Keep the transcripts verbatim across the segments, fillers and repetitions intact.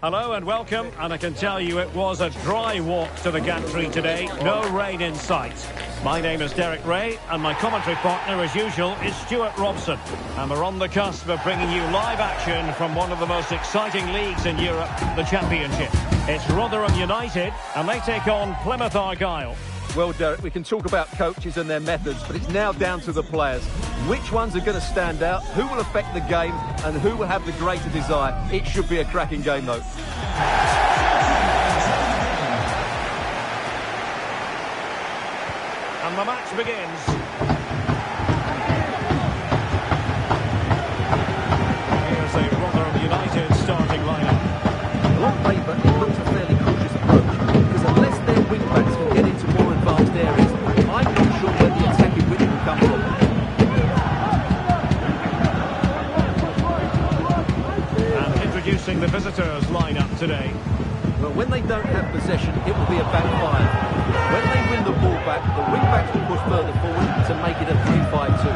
Hello and welcome, and I can tell you it was a dry walk to the gantry today, no rain in sight. My name is Derek Ray, and my commentary partner, as usual, is Stuart Robson. And we're on the cusp of bringing you live action from one of the most exciting leagues in Europe, the Championship. It's Rotherham United, and they take on Plymouth Argyle. Well, Derek, we can talk about coaches and their methods, but it's now down to the players. Which ones are going to stand out, who will affect the game, and who will have the greater desire? It should be a cracking game, though. And the match begins. Here's a Rotherham United starting lineup. Well, on paper, it looks a fairly cautious approach, because unless their wing-backs can get into more advanced areas, I'm not sure where the attacking win will come from. The visitors' lineup today. Well, when they don't have possession, it will be a backfire. When they win the ball back, the wing-backs will push further forward to make it a three five two.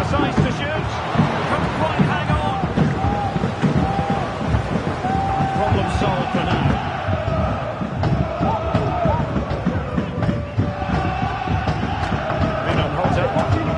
A size to shoot. Couldn't quite hang on. Problem solved for now. Minon holds out.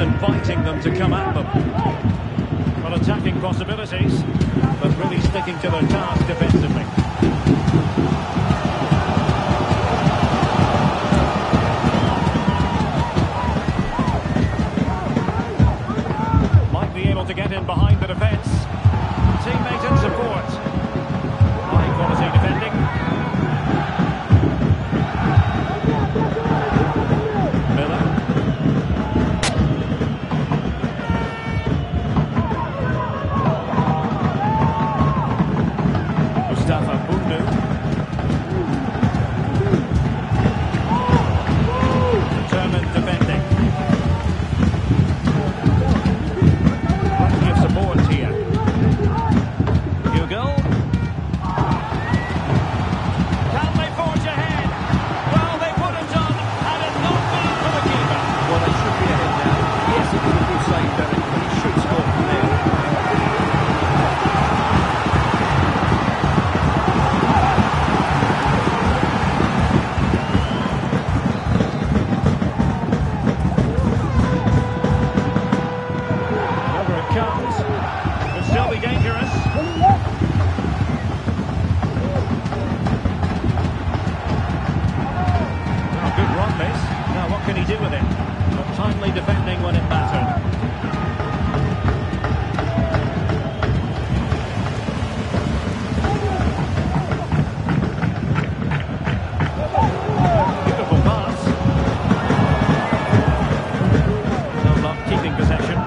Inviting them to come at them. Well, attacking possibilities, but really sticking to their task defensively. Might be able to get in behind the defence. Teammates in support. High quality defending. brilliantly defending when it mattered. Beautiful pass. No luck keeping possession.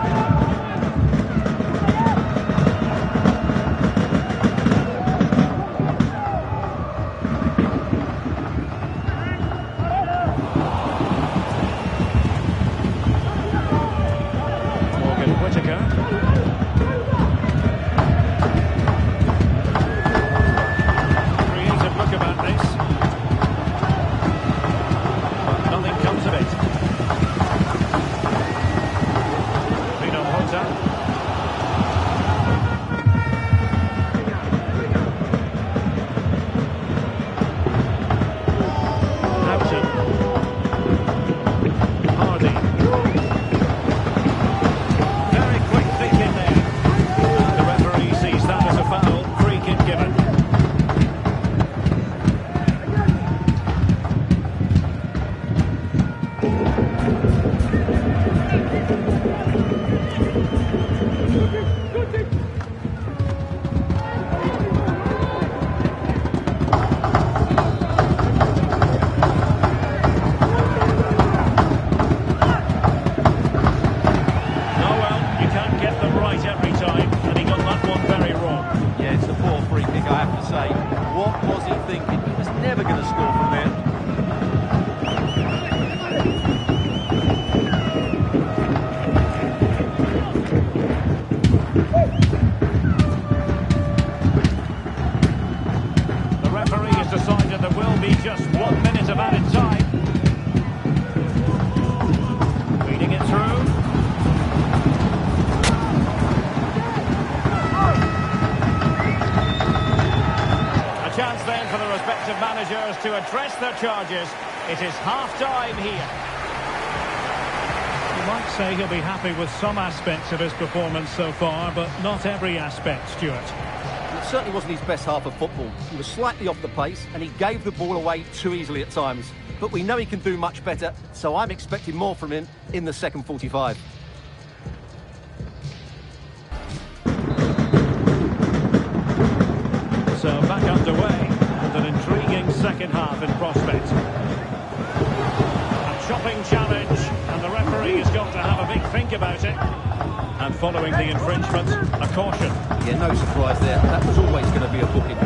To address their charges. It is half-time here. You might say he'll be happy with some aspects of his performance so far, but not every aspect, Stuart. It certainly wasn't his best half of football. He was slightly off the pace, and he gave the ball away too easily at times. But we know he can do much better, so I'm expecting more from him in the second forty-five. So back underway. An intriguing second half in prospect. A chopping challenge, and the referee has got to have a big think about it. And following the infringement, a caution. Yeah, no surprise there. That was always going to be a booking.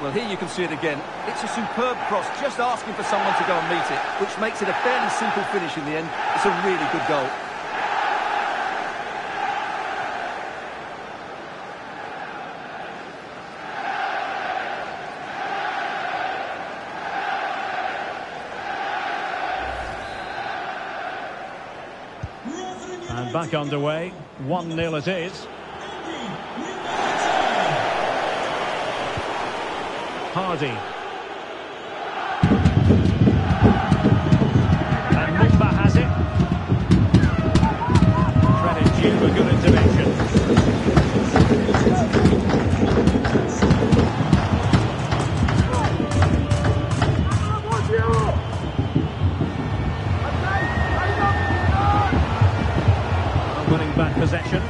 Well, here you can see it again. It's a superb cross, just asking for someone to go and meet it, which makes it a fairly simple finish in the end. It's a really good goal. And back underway, one nil it is. Hardy. And Mumba has it. Credit due for good intervention. Winning back possession.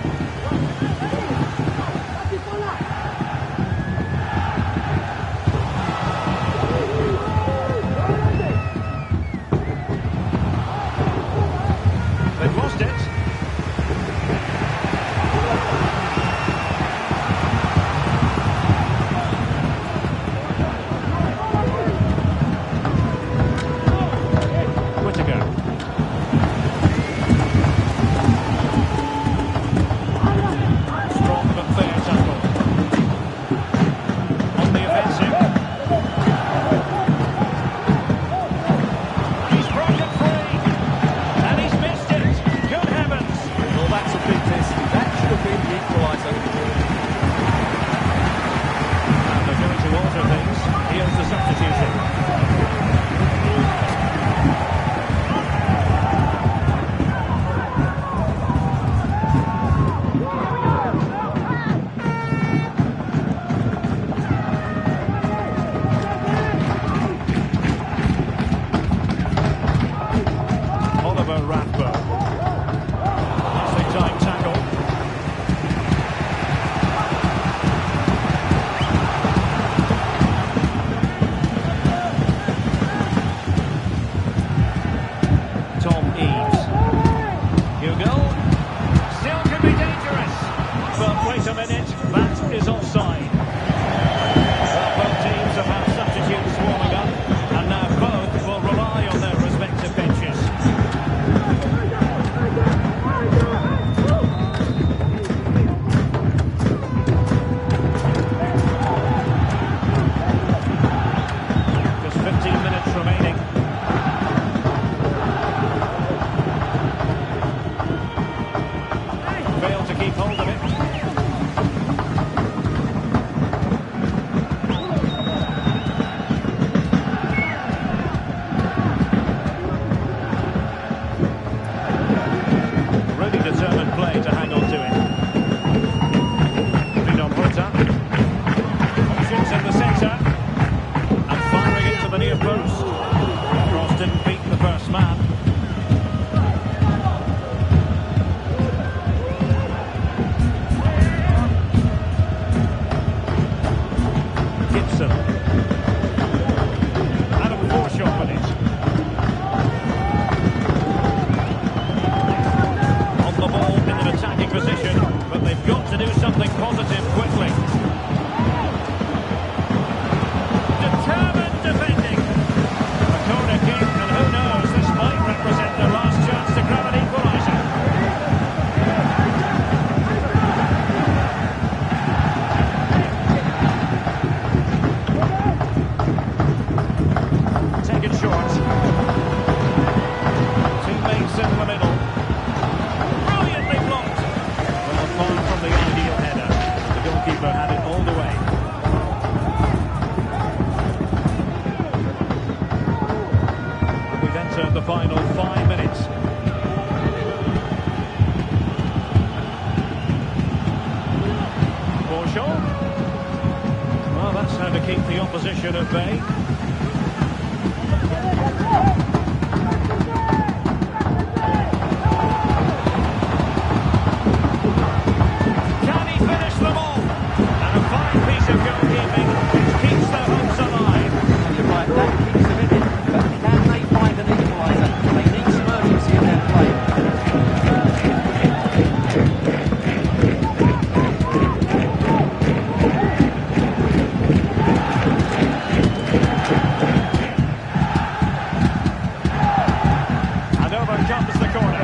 comes the corner.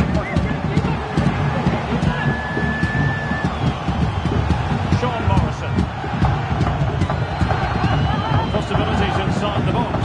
Sean Morrison. Possibilities inside the box.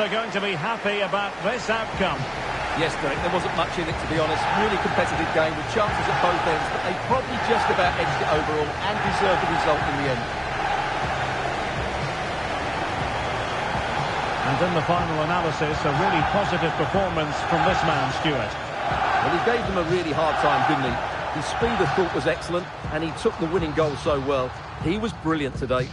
Are going to be happy about this outcome. Yes, Derek, there wasn't much in it, to be honest. Really competitive game with chances at both ends, but they probably just about edged it overall and deserved the result in the end. And in the final analysis, a really positive performance from this man, Stuart. Well, he gave them a really hard time, didn't he? His speed of thought was excellent, and he took the winning goal so well. He was brilliant today.